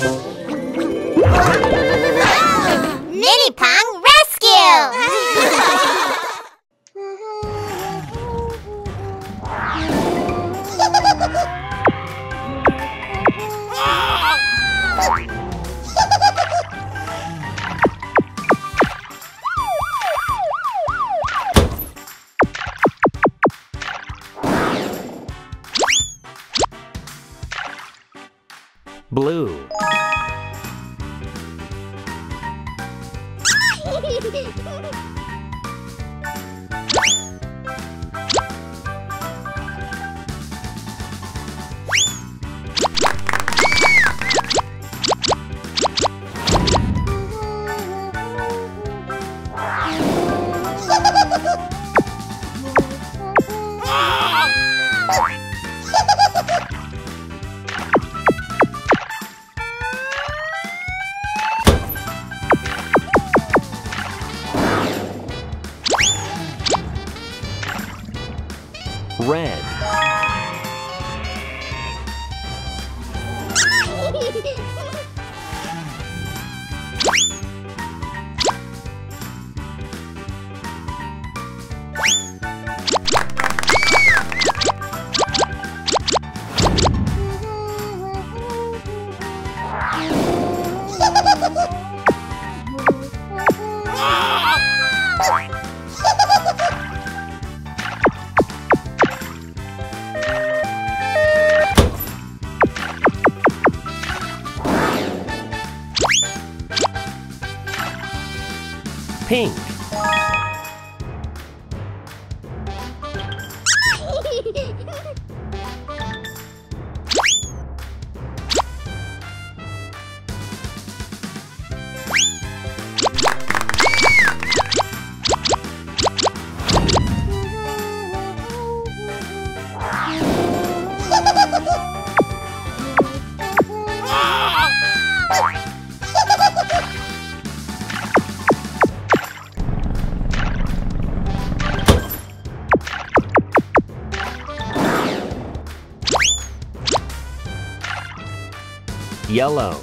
Mini Pong Rescue! Blue. Red. Pink. Yellow.